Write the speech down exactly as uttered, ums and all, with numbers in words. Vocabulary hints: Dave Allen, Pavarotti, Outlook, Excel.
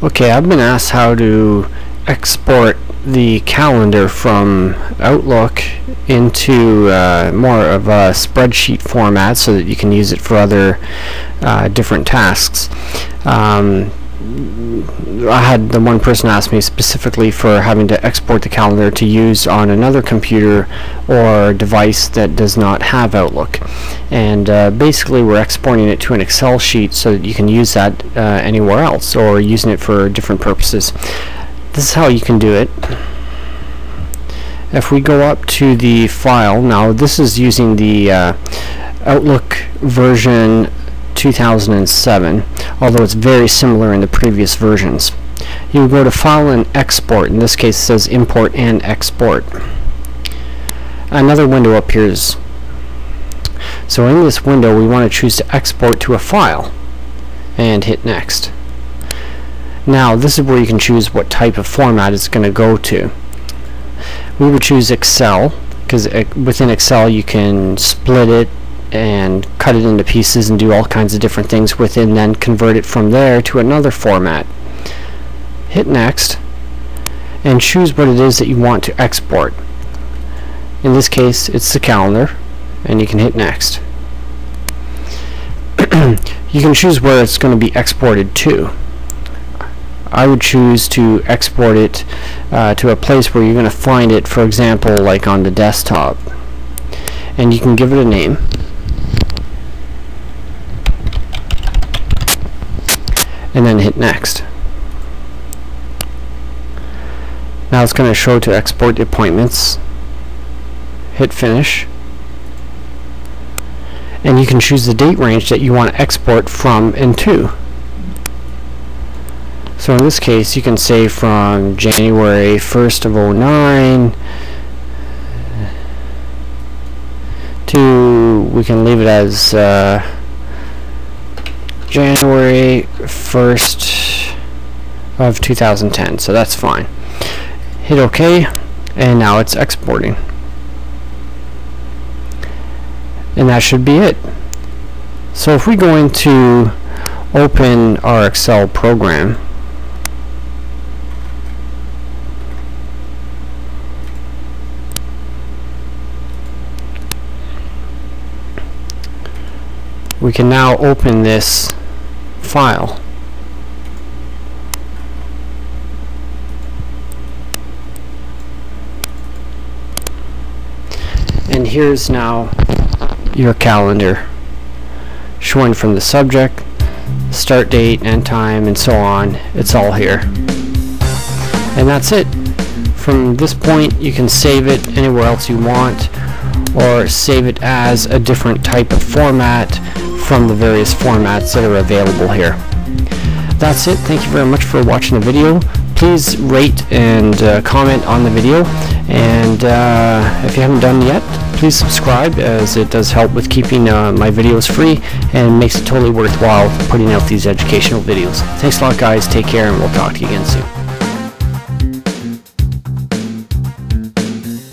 Okay, I've been asked how to export the calendar from Outlook into uh, more of a spreadsheet format so that you can use it for other uh, different tasks. Um, I had the one person ask me specifically for having to export the calendar to use on another computer or device that does not have Outlook. And uh, basically we're exporting it to an Excel sheet so that you can use that uh, anywhere else, or using it for different purposes. This is how you can do it. If we go up to the file, now this is using the uh, Outlook version two thousand seven, although it's very similar in the previous versions. You go to File and Export. In this case it says Import and Export. Another window appears. So in this window we want to choose to export to a file and hit Next. Now this is where you can choose what type of format it's going to go to. We would choose Excel because within Excel you can split it and cut it into pieces and do all kinds of different things with it, and then convert it from there to another format. Hit Next and choose what it is that you want to export. In this case it's the calendar, and you can hit Next. You can choose where it's going to be exported to. I would choose to export it uh, to a place where you're going to find it, for example like on the desktop, and you can give it a name. And then hit Next. Now it's going to show to export the appointments. Hit Finish. And you can choose the date range that you want to export from and to. So in this case you can say from January first of oh nine to, we can leave it as uh, January first of two thousand ten, so that's fine. Hit OK, and now it's exporting. And that should be it. So if we go into open our Excel program, we can now open this file. And here's now your calendar, showing from the subject, start date, end time, and so on. It's all here. And that's it. From this point you can save it anywhere else you want, or save it as a different type of format from the various formats that are available here. That's it. Thank you very much for watching the video. Please rate and uh, comment on the video, and uh, if you haven't done yet, please subscribe, as it does help with keeping uh, my videos free and makes it totally worthwhile putting out these educational videos. Thanks a lot guys, take care, and we'll talk to you again soon.